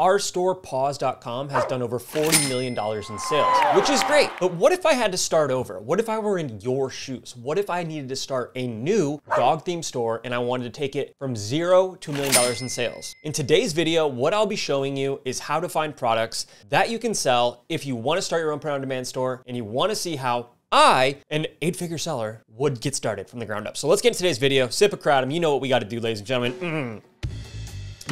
Our store, Paws.com, has done over $40 million in sales, which is great. But what if I had to start over? What if I were in your shoes? What if I needed to start a new dog-themed store and I wanted to take it from zero to $1 million in sales? In today's video, what I'll be showing you is how to find products that you can sell if you want to start your own print-on-demand store and you want to see how I, an 8-figure seller, would get started from the ground up. So let's get into today's video. Sipocratum, you know what we got to do, ladies and gentlemen.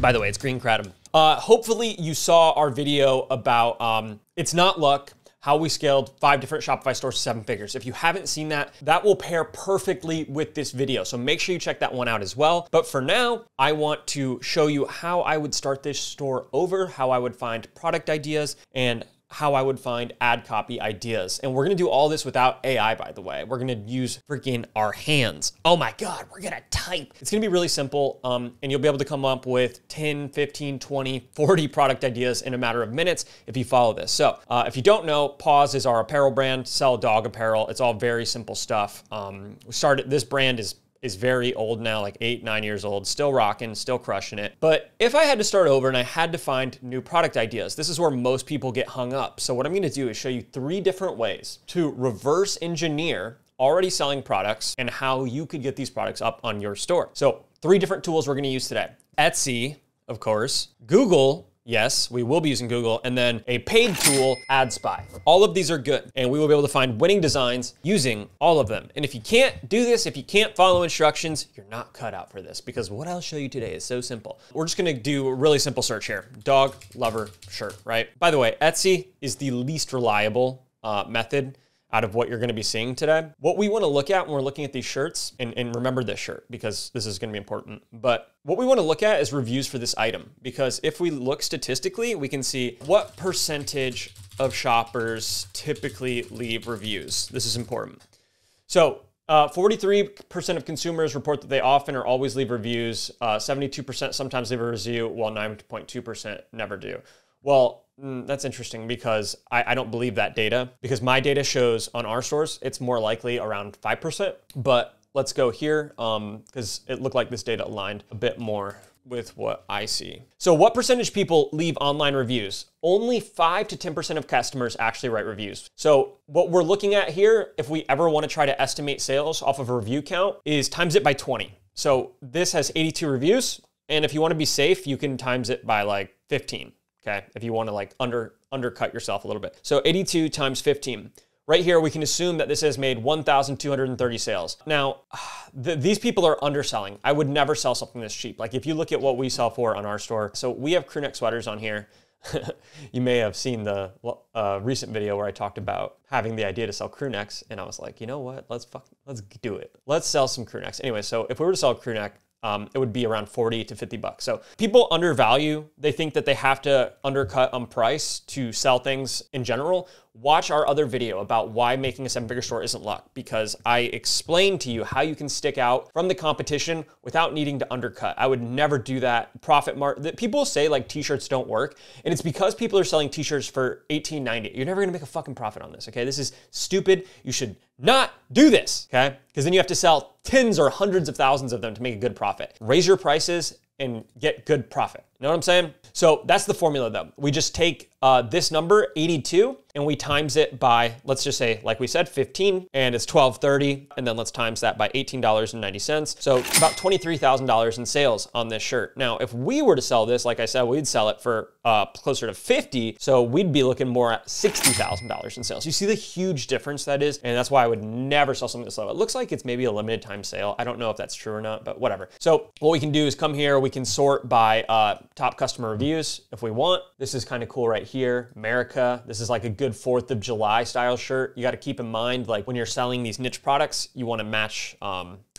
By the way, it's Green Kratom. Hopefully you saw our video about It's Not Luck, how we scaled 5 different Shopify stores to 7 figures. If you haven't seen that, that will pair perfectly with this video. So make sure you check that one out as well. But for now, I want to show you how I would start this store over, how I would find product ideas, and how I would find ad copy ideas. And we're gonna do all this without AI, by the way. We're gonna use freaking our hands. Oh my God, we're gonna type. It's gonna be really simple, and you'll be able to come up with 10, 15, 20, 40 product ideas in a matter of minutes if you follow this. So if you don't know, Paws is our apparel brand, sell dog apparel. It's all very simple stuff. We started, this brand is very old now, like 8, 9 years old, still rocking, still crushing it. But if I had to start over and I had to find new product ideas, this is where most people get hung up. So what I'm gonna do is show you 3 different ways to reverse engineer already selling products and how you could get these products up on your store. So 3 different tools we're gonna use today. Etsy, of course, Google, yes, we will be using Google, and then a paid tool, AdSpy. All of these are good, and we will be able to find winning designs using all of them. And if you can't do this, if you can't follow instructions, you're not cut out for this, because what I'll show you today is so simple. We're just gonna do a really simple search here. Dog lover shirt, right? By the way, Etsy is the least reliable method out of what you're gonna be seeing today. What we wanna look at when we're looking at these shirts, and remember this shirt because this is gonna be important, but what we wanna look at is reviews for this item, because if we look statistically, we can see what percentage of shoppers typically leave reviews. This is important. So 43% of consumers report that they often or always leave reviews, 72% sometimes leave a review, while 9.2% never do. Well, that's interesting, because I don't believe that data, because my data shows on our stores, it's more likely around 5%, but let's go here, because it looked like this data aligned a bit more with what I see. So what percentage of people leave online reviews? Only 5 to 10% of customers actually write reviews. So what we're looking at here, if we ever want to try to estimate sales off of a review count, is times it by 20. So this has 82 reviews, and if you want to be safe, you can times it by like 15. Okay, if you want to like undercut yourself a little bit. So 82 times 15. Right here, we can assume that this has made 1,230 sales. Now, these people are underselling. I would never sell something this cheap. Like if you look at what we sell for on our store, so we have crew neck sweaters on here. You may have seen the recent video where I talked about having the idea to sell crew necks, and I was like, you know what, let's do it. Let's sell some crew necks. Anyway, so if we were to sell a crew neck, it would be around 40 to 50 bucks. So people undervalue. They think that they have to undercut on price to sell things in general. Watch our other video about why making a 7-figure store isn't luck, because I explained to you how you can stick out from the competition without needing to undercut. I would never do that. Profit margin, that people say like t-shirts don't work, and it's because people are selling t-shirts for $18.90. You're never gonna make a fucking profit on this, okay? This is stupid. You should not do this, okay? Because then you have to sell tens or hundreds of thousands of them to make a good profit. Raise your prices and get good profit. You know what I'm saying? So that's the formula though. We just take this number, 82, and we times it by, let's just say, like we said, 15, and it's 12.30, and then let's times that by $18.90. So about $23,000 in sales on this shirt. Now, if we were to sell this, like I said, we'd sell it for closer to 50, so we'd be looking more at $60,000 in sales. You see the huge difference that is, and that's why I would never sell something this low. It looks like it's maybe a limited time sale. I don't know if that's true or not, but whatever. So what we can do is come here, we can sort by top customer reviews if we want. This is kind of cool right here, America. This is like a good 4th of July style shirt. You got to keep in mind, like when you're selling these niche products, you want to match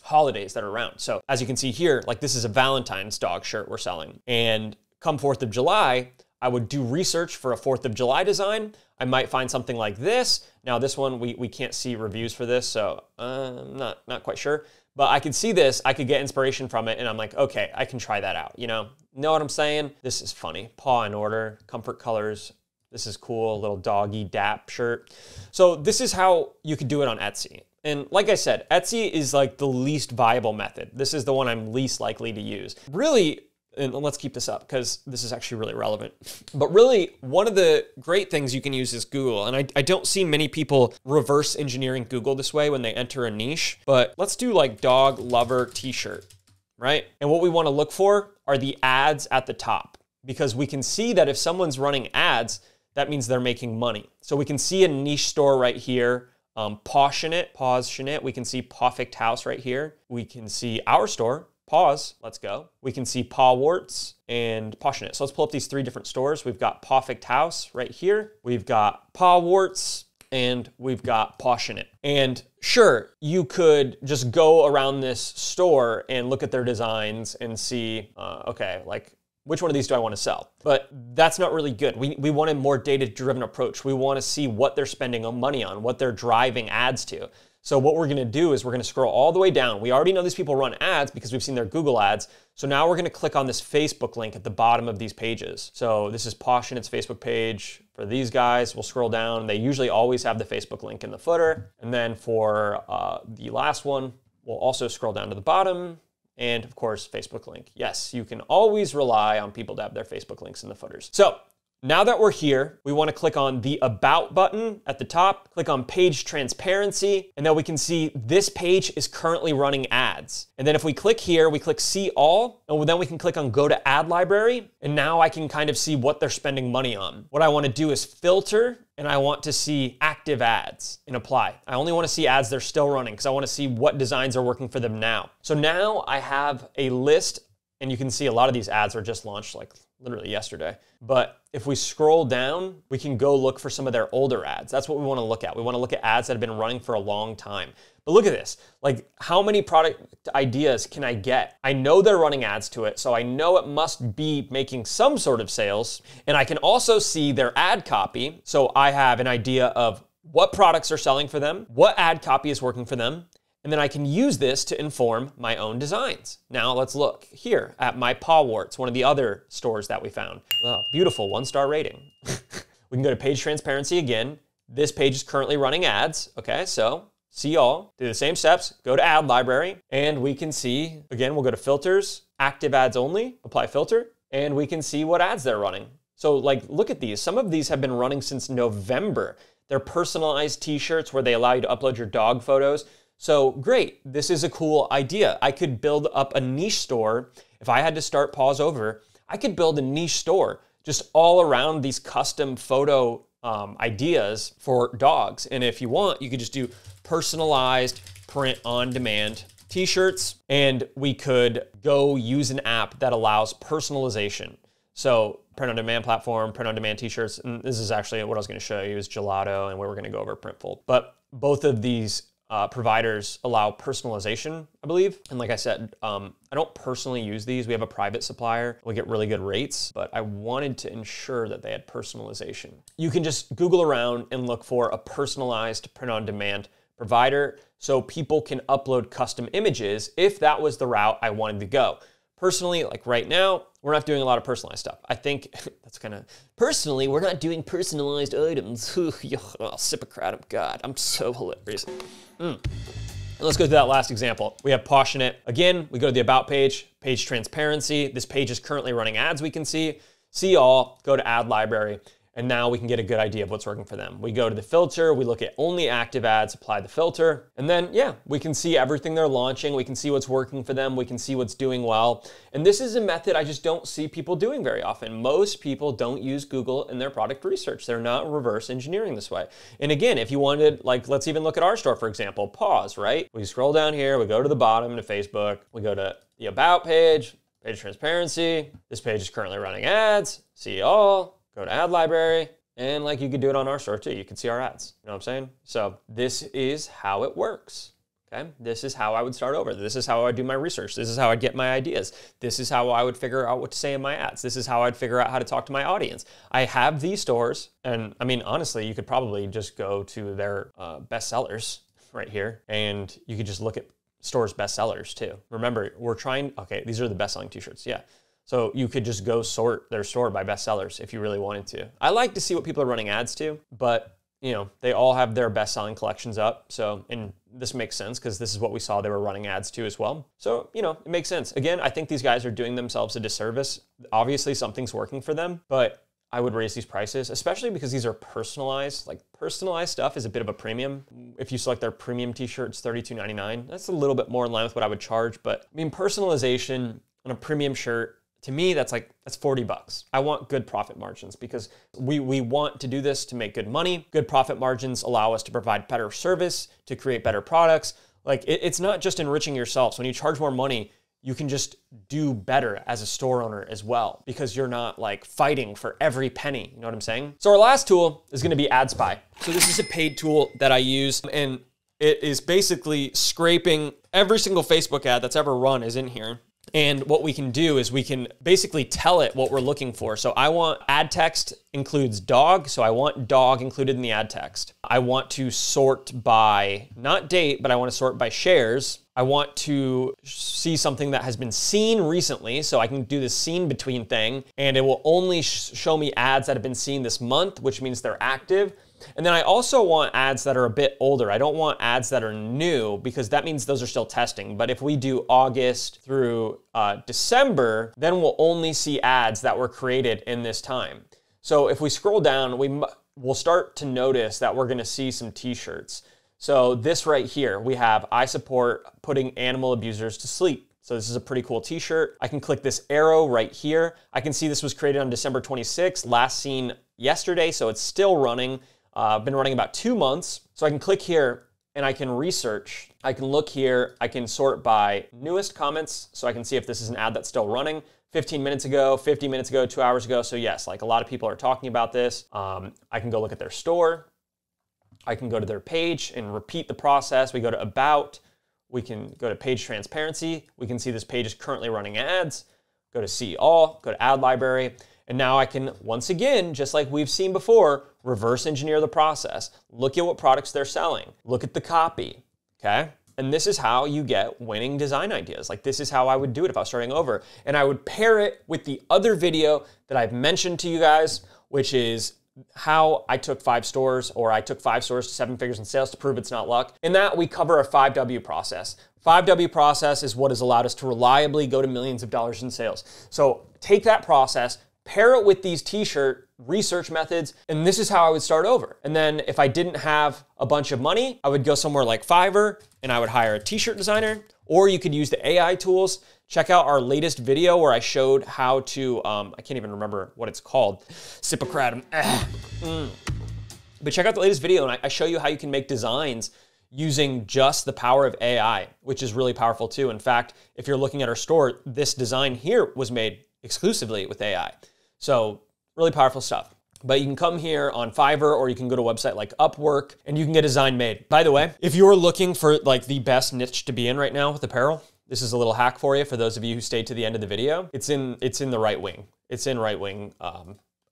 holidays that are around. So as you can see here, like this is a Valentine's dog shirt we're selling. And come 4th of July, I would do research for a 4th of July design. I might find something like this. Now this one, we can't see reviews for this, so I'm not quite sure. But I could see this, I could get inspiration from it, and I'm like, okay, I can try that out, you know? Know what I'm saying? This is funny. Paw in order, comfort colors. This is cool, little doggy dap shirt. So this is how you could do it on Etsy. And like I said, Etsy is like the least viable method. This is the one I'm least likely to use. Really, and let's keep this up because this is actually really relevant. But really, one of the great things you can use is Google. And I don't see many people reverse engineering Google this way when they enter a niche, but let's do like dog lover t-shirt, right? And what we want to look for are the ads at the top, because we can see that if someone's running ads, that means they're making money. So we can see a niche store right here, Poshinit. We can see Pawfect House right here. We can see our store, Paws, let's go. We can see Pawworts and Poshinit. So let's pull up these three different stores. We've got Pawfect House right here. We've got Pawworts and we've got Poshinit. And sure, you could just go around this store and look at their designs and see, okay, like, which one of these do I want to sell? But that's not really good. We want a more data-driven approach. We want to see what they're spending money on, what they're driving ads to. So what we're going to do is we're going to scroll all the way down. We already know these people run ads because we've seen their Google ads. So now we're going to click on this Facebook link at the bottom of these pages. So this is Poshinit's Facebook page. For these guys, we'll scroll down. They usually always have the Facebook link in the footer. And then for the last one, we'll also scroll down to the bottom. And of course, Facebook link. Yes, you can always rely on people to have their Facebook links in the footers. So now that we're here, we want to click on the About button at the top, click on Page Transparency, and now we can see this page is currently running ads. And then if we click here, we click See All, and then we can click on Go to Ad Library, and now I can kind of see what they're spending money on. What I want to do is filter, and I want to see active ads and apply. I only want to see ads they're still running because I want to see what designs are working for them now. So now I have a list, and you can see a lot of these ads are just launched like literally yesterday. But if we scroll down, we can go look for some of their older ads. That's what we want to look at. We want to look at ads that have been running for a long time. But look at this, like how many product ideas can I get? I know they're running ads to it, so I know it must be making some sort of sales. And I can also see their ad copy. So I have an idea of what products are selling for them, what ad copy is working for them, and then I can use this to inform my own designs. Now let's look here at my Pawworts, one of the other stores that we found. Wow, beautiful 1-star rating. We can go to page transparency again. This page is currently running ads. Okay, so see all, do the same steps, go to ad library, and we can see, again, we'll go to filters, active ads only, apply filter, and we can see what ads they're running. So like, look at these. Some of these have been running since November. They're personalized t-shirts where they allow you to upload your dog photos. So great, this is a cool idea. I could build up a niche store. If I had to start Paws over, I could build a niche store just all around these custom photo ideas for dogs. And if you want, you could just do personalized print on demand t-shirts, and we could go use an app that allows personalization. So print on demand platform, print on demand t-shirts, and this is actually what I was gonna show you is Gelato, and where we're gonna go over Printful. But both of these providers allow personalization, I believe. And like I said, I don't personally use these. We have a private supplier. We get really good rates, but I wanted to ensure that they had personalization. You can just Google around and look for a personalized print-on-demand provider so people can upload custom images if that was the route I wanted to go. Personally, like right now, we're not doing a lot of personalized stuff. I think that's kind of, personally, we're not doing personalized items. Oh, Sipocratum, God, I'm so hilarious. Let's go to that last example. We have Poshinit. Again, we go to the About page, page transparency. This page is currently running ads, we can see all, go to ad library, and now we can get a good idea of what's working for them. We go to the filter, we look at only active ads, apply the filter, and then yeah, we can see everything they're launching, we can see what's working for them, we can see what's doing well. And this is a method I just don't see people doing very often. Most people don't use Google in their product research. They're not reverse engineering this way. And again, if you wanted, like, let's even look at our store, for example, Paws, right? We scroll down here, we go to the bottom to Facebook, we go to the About page, page transparency, this page is currently running ads, see all. Go to ad library, and like you could do it on our store too. You can see our ads, you know what I'm saying? So this is how it works, okay? This is how I would start over. This is how I do my research. This is how I'd get my ideas. This is how I would figure out what to say in my ads. This is how I'd figure out how to talk to my audience. I have these stores, and I mean, honestly, you could probably just go to their best sellers right here, and you could just look at stores' best sellers too. Remember, we're trying, okay, these are the best-selling t-shirts, yeah. So you could just go sort their store by best sellers if you really wanted to. I like to see what people are running ads to, but you know, they all have their best selling collections up. So, and this makes sense because this is what we saw they were running ads to as well. So, you know, it makes sense. Again, I think these guys are doing themselves a disservice. Obviously, something's working for them, but I would raise these prices, especially because these are personalized. Like, personalized stuff is a bit of a premium. If you select their premium t-shirt, it's $32.99. That's a little bit more in line with what I would charge, but I mean, personalization on a premium shirt, to me, that's like, that's $40. I want good profit margins because we want to do this to make good money. Good profit margins allow us to provide better service, to create better products. Like, it's not just enriching yourselves. When you charge more money, you can just do better as a store owner as well because you're not like fighting for every penny. You know what I'm saying? So our last tool is gonna be AdSpy. So this is a paid tool that I use, and it is basically scraping every single Facebook ad that's ever run is in here. And what we can do is we can basically tell it what we're looking for. So I want ad text includes dog. So I want dog included in the ad text. I want to sort by, not date, but I want to sort by shares. I want to see something that has been seen recently. So I can do this seen between thing, and it will only show me ads that have been seen this month, which means they're active. And then I also want ads that are a bit older. I don't want ads that are new because that means those are still testing. But if we do August through December, then we'll only see ads that were created in this time. So if we scroll down, we'll start to notice that we're gonna see some t-shirts. So this right here, we have, I support putting animal abusers to sleep. So this is a pretty cool t-shirt. I can click this arrow right here. I can see this was created on December 26th, last seen yesterday, so it's still running. Been running about 2 months. So I can click here and I can research. I can look here, I can sort by newest comments. So I can see if this is an ad that's still running 15 minutes ago, 50 minutes ago, 2 hours ago. So yes, like a lot of people are talking about this. I can go look at their store. I can go to their page and repeat the process. We go to about, we can go to page transparency. We can see this page is currently running ads. Go to see all, go to ad library. And now I can, once again, just like we've seen before, reverse engineer the process. Look at what products they're selling. Look at the copy, okay? And this is how you get winning design ideas. Like, this is how I would do it if I was starting over. And I would pair it with the other video that I've mentioned to you guys, which is how I took 5 stores, or I took 5 stores to 7 figures in sales to prove it's not luck. In that, we cover our 5W process. 5W process is what has allowed us to reliably go to millions of dollars in sales. So take that process, pair it with these t-shirt research methods, and this is how I would start over. And then if I didn't have a bunch of money, I would go somewhere like Fiverr and I would hire a t-shirt designer, or you could use the AI tools. Check out our latest video where I showed how to, I can't even remember what it's called, Sipocratum. But check out the latest video and I show you how you can make designs using just the power of AI, which is really powerful too. In fact, if you're looking at our store, this design here was made exclusively with AI. So really powerful stuff. But you can come here on Fiverr, or you can go to a website like Upwork and you can get a design made. By the way, if you're looking for like the best niche to be in right now with apparel, this is a little hack for you, for those of you who stayed to the end of the video. It's in the right wing. It's in right wing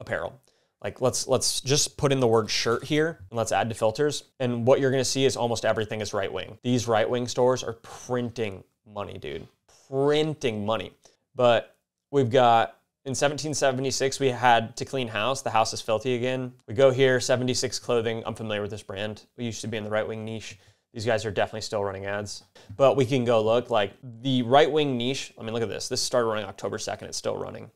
apparel. Like let's just put in the word shirt here and let's add to filters. And what you're gonna see is almost everything is right wing. These right wing stores are printing money, dude. Printing money. But we've got, in 1776, we had to clean house. The house is filthy again. We go here, 76 clothing. I'm familiar with this brand. We used to be in the right-wing niche. These guys are definitely still running ads. But we can go look, like the right-wing niche. I mean, look at this. This started running October 2nd. It's still running.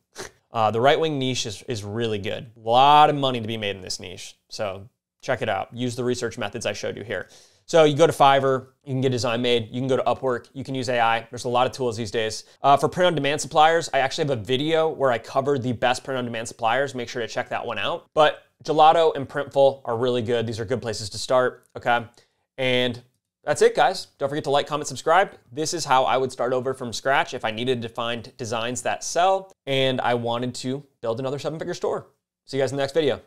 The right-wing niche is really good. A lot of money to be made in this niche. So check it out. Use the research methods I showed you here. So you go to Fiverr, you can get design made, you can go to Upwork, you can use AI. There's a lot of tools these days. For print-on-demand suppliers, I actually have a video where I cover the best print-on-demand suppliers. Make sure to check that one out. But Gelato and Printful are really good. These are good places to start, okay? And that's it, guys. Don't forget to like, comment, subscribe. This is how I would start over from scratch if I needed to find designs that sell and I wanted to build another 7-figure store. See you guys in the next video.